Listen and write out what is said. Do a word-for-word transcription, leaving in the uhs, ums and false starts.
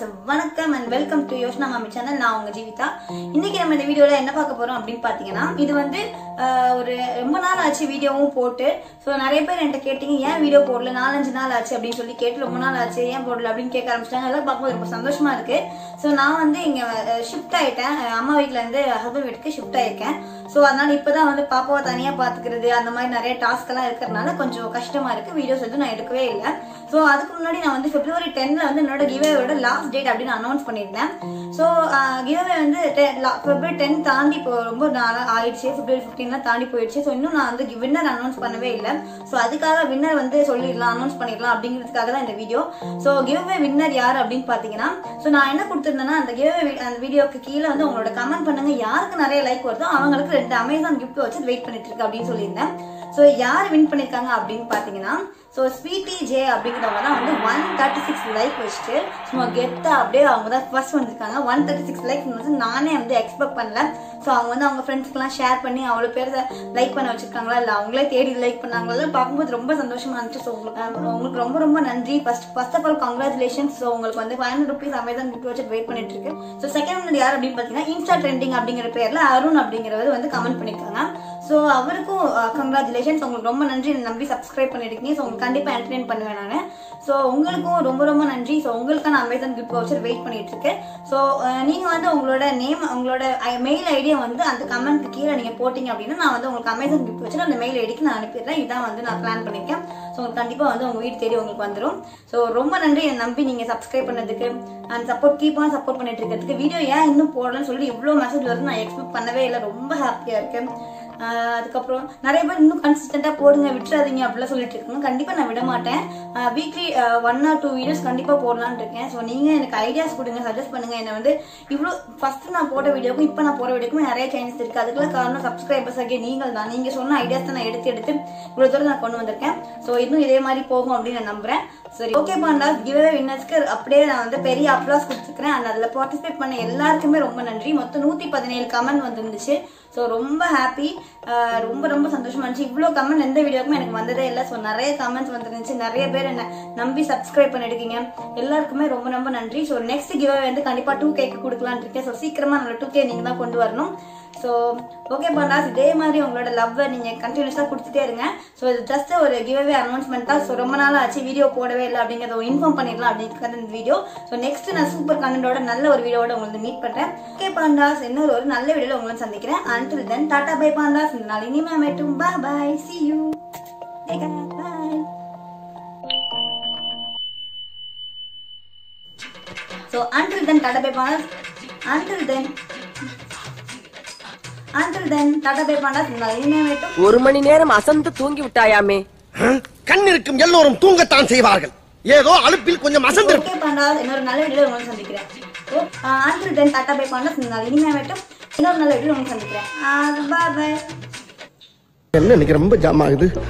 Viewers வணக்கம் and welcome to Yojana மாமி channel. நான் உங்க ஜீவிதா. இன்னைக்கு நம்ம இந்த வீடியோல என்ன பார்க்க போறோம் அப்படினு பாத்தீங்கன்னா, இது வந்து ஒரு ரொம்ப நாள் ஆச்சு வீடியோவும் போட்டு. சோ நிறைய பேர் என்கிட்ட கேட்டிங்க, ஏன் வீடியோ போடல, நாலஞ்சு நாள் ஆச்சு அப்படின்னு சொல்லி கேட்டு, ரொம்ப நாள் ஆச்சு ஏன் போடல அப்படின்னு கேட்க ஆரம்பிச்சிட்டாங்க. அதெல்லாம் பார்க்கும்போது ரொம்ப சந்தோஷமா இருக்கு. சோ நான் வந்து இங்க ஷிஃப்ட் ஆயிட்டேன், அம்மா வீட்டுல இருந்து ஹஸ்பண்ட் வீட்டுக்கு ஷிஃப்ட் ஆயிருக்கேன். சோ அதனால இப்பதான் வந்து பாப்பாவை தனியா பாத்துக்கிறது, அந்த மாதிரி நிறைய டாஸ்க் எல்லாம் இருக்கிறதுனால கொஞ்சம் கஷ்டமா இருக்கு. வீடியோஸ் வந்து நான் எடுக்கவே இல்லை. சோ அதுக்கு முன்னாடி நான் வந்து பிப்ரவரி டென்ல வந்து என்னோட கிவ்அவேவோட லாஸ்ட் டேட் அப்படின்னு அனௌன்ஸ் பண்ணிருந்தேன். சோ கிவ்அவே வந்து பிப்ரவரி டென் தாண்டி இப்போ ரொம்ப நாளா ஆயிடுச்சு, பிப்ரவரி பிப்டீன்லாம் தாண்டி போயிடுச்சு. சோ இன்னும் நான் வந்து வின்னர் அனௌன்ஸ் பண்ணவே இல்லை. சோ அதுக்காக வின்னர் வந்து சொல்லிடலாம், அனௌன்ஸ் பண்ணிடலாம் அப்படிங்கிறதுக்காக தான் இந்த வீடியோ. சோ கிவ்அவே வின்னர் யார் அப்படின்னு பாத்தீங்கன்னா, சோ நான் என்ன கொடுத்துருந்தேன்னா, அந்த கிவ்அவே அந்த வீடியோக்கு கீழே வந்து உங்களோட கமெண்ட் பண்ணுங்க, யாருக்கு நிறைய லைக் வருதோ அவங்களுக்கு ரெண்டு அமேசான் கிஃப்ட் வச்சு வெயிட் பண்ணிட்டு இருக்கு அப்படின்னு சொல்லியிருந்தேன். சோ யார் வின் பண்ணிருக்காங்க அப்படின்னு பாத்தீங்கன்னா, சோ ஸ்வீட்டி ஜே அப்படிங்கிறவங்க தான் வந்து ஒன் தேர்ட்டி சிக்ஸ் லைக் வச்சுட்டு சும்மா கெத்தா அப்படியே அவங்க தான் ஃபர்ஸ்ட் வந்திருக்காங்க. ஒன் தேர்ட்டி சிக்ஸ் லைக் வந்து நானே வந்து எக்ஸ்பெக்ட் பண்ணல. ஸோ அவங்க வந்து அவங்க ஃப்ரெண்ட்ஸ்க்குலாம் ஷேர் பண்ணி அவ்வளோ பேர் லைக் பண்ண வச்சிருக்காங்களா, இல்லை அவங்களே தேடி லைக் பண்ணாங்களா பார்க்கும்போது ரொம்ப சந்தோஷமா இருந்துச்சு. ஸோ உங்களுக்கு உங்களுக்கு ரொம்ப ரொம்ப நன்றி. First first of all congratulation. So உங்களுக்கு வந்து five hundred rupees Amazon gift வச்சு வெயிட் பண்ணிட்டு இருக்கு. ஸோ செகண்ட் வந்து யார் அப்படின்னு பார்த்தீங்கன்னா, இன்ஸ்டா ட்ரெண்டிங் அப்படிங்கிற பேர்ல அருண் அப்படிங்கிறது வந்து கமெண்ட் பண்ணியிருக்காங்க. ஸோ அவருக்கும் கங்க்ராச்சுலேஷன்ஸ், உங்களுக்கு ரொம்ப நன்றி, நம்பி சப்ஸ்கிரைப் பண்ணிருக்கீங்க. ஸோ உங்களுக்கு கண்டிப்பாக என்டர்டெயின் பண்ணுவேன் நான். ஸோ உங்களுக்கும் ரொம்ப ரொம்ப நன்றி. ஸோ உங்களுக்கான அமேசான் கிஃப்ட் வச்சு வெயிட் பண்ணிட்டு இருக்கு. ஸோ நீங்கள் வந்து உங்களோட நேம், உங்களோட மெயில் ஐடியை வந்து அந்த கமெண்ட்டுக்கு கீழே நீங்கள் போட்டிங்க அப்படின்னா, நான் வந்து உங்களுக்கு அமேசான் கிஃப்ட் வச்சு அந்த மெயில் ஐடிக்கு நான் அனுப்பிடுறேன். இதான் வந்து நான் பிளான் பண்ணியிருக்கேன். ஸோ உங்களுக்கு கண்டிப்பாக வந்து உங்கள் வீடு தேடி உங்களுக்கு வந்துடும். ஸோ ரொம்ப நன்றி என்னை நம்பி நீங்கள் சப்ஸ்கிரைப் பண்ணதுக்கு and support, keep on support பண்ணிட்டு இருக்கிறதுக்கு. வீடியோ ஏன் இன்னும் போடலன்னு சொல்லி இவ்வளோ மெசேஜ் வருது, நான் எக்ஸ்பெக்ட் பண்ணவே இல்லை. ரொம்ப ஹாப்பியாக இருக்கு. அதுக்கப்புறம் நிறைய பேர் இன்னும் கன்சிஸ்டண்டா போடுங்க, விட்டுறாதீங்க அப்படிலாம் சொல்லிட்டு இருக்காங்க. கண்டிப்பா நான் விட மாட்டேன். Weekly one or two videos கண்டிப்பா போடலான்னு இருக்கேன். ஸோ நீங்க எனக்கு ஐடியாஸ் கொடுங்க, சஜஸ்ட் பண்ணுங்க. என்ன வந்து இவ்வளோ ஃபர்ஸ்ட் நான் போட்ட வீடியோக்கும் இப்போ நான் போற வீடியோக்கும் நிறைய சேஞ்சஸ் இருக்கு. அதுக்கெல்லாம் காரணம் சப்ஸ்கிரைபர்ஸ் ஆகிய நீங்கள் தான். நீங்க சொன்ன ஐடியாஸ் தான் நான் எடுத்து எடுத்து இவ்வளோ தூரம் நான் கொண்டு வந்திருக்கேன். ஸோ இன்னும் இதே மாதிரி போகும் அப்படின்னு நான் நம்புறேன். சரி, ஓகே பாண்டா, கிவ்அவே வின்னர்ஸ்க்கு அப்படியே நான் வந்து பெரிய அப்ளாஸ் கொடுத்துருக்கேன். அண்ட் அதில் பார்ட்டிசிபேட் பண்ண எல்லாருக்குமே ரொம்ப நன்றி. மொத்தம் நூற்றி பதினேழு கமெண்ட் வந்துருந்துச்சு. ஸோ ரொம்ப ஹாப்பி, ரொம்ப ரொம்ப சந்தோஷமா இருந்துச்சு. இவ்வளோ கமெண்ட் எந்த வீடியோக்குமே எனக்கு வந்ததே இல்லை. ஸோ நிறைய கமெண்ட்ஸ் வந்துருந்துச்சு, நிறைய பேர் என்ன நம்பி சப்ஸ்கிரைப் பண்ணிருக்கீங்க. எல்லாருக்குமே ரொம்ப ரொம்ப நன்றி. ஸோ நெக்ஸ்ட் கிவ்அவே வந்து கண்டிப்பாக டூ கேக்கு கொடுக்கலான்னு இருக்கேன். ஸோ சீக்கிரமா நம்மளோட டூ கே நீங்க தான் கொண்டு வரணும். ஸோ ஓகே பாண்டாஸ், இதே மாதிரி உங்களோட லவ்வை நீங்கள் கண்டினியூஸாக கொடுத்துட்டே இருங்க. ஸோ இது ஜஸ்ட் ஒரு கிவ்அவே அனௌன்ஸ்மெண்ட் தான். ஸோ ரொம்ப நாள் ஆச்சு வீடியோ போடவே இல்லை அப்படிங்கிறத இன்ஃபார்ம் பண்ணிடலாம் அப்படிங்கிறது இந்த வீடியோ. ஸோ நெக்ஸ்ட் நான் சூப்பர் கண்டென்ட்டோட நல்ல ஒரு வீடியோட உங்களுக்கு மீட் பண்ணுறேன். ஓகே பாண்டாஸ், இன்னொரு ஒரு நல்ல வீடியோவில் உங்களுக்கு சந்திக்கிறேன். Until then, tata bye pandas. Nalini ma'am at home. Bye bye. See you. Take care. Bye. So until then, tata bye pandas. Until then, until then, tata bye pandas. Nalini ma'am at home. ஒரு மணி நேரம் அசந்து தூங்கி விட்டாயாமே. கண் இருக்கும் எல்லோரும் தூங்கத்தான் செய்வார்கள். ஏதோ அலுப்பில் கொஞ்சம் அசந்து. Okay pandas. இன்னொரு நல்ல வீடியோல உங்களை சந்திக்கிறேன். Until then, tata bye pandas. Nalini ma'am at home. இன்னொரு நல்ல வீடியோல உங்களுக்கு சந்திக்கிறேன். பாய் பாய். என்ன இன்னைக்கு ரொம்ப ஜாம் ஆகுது.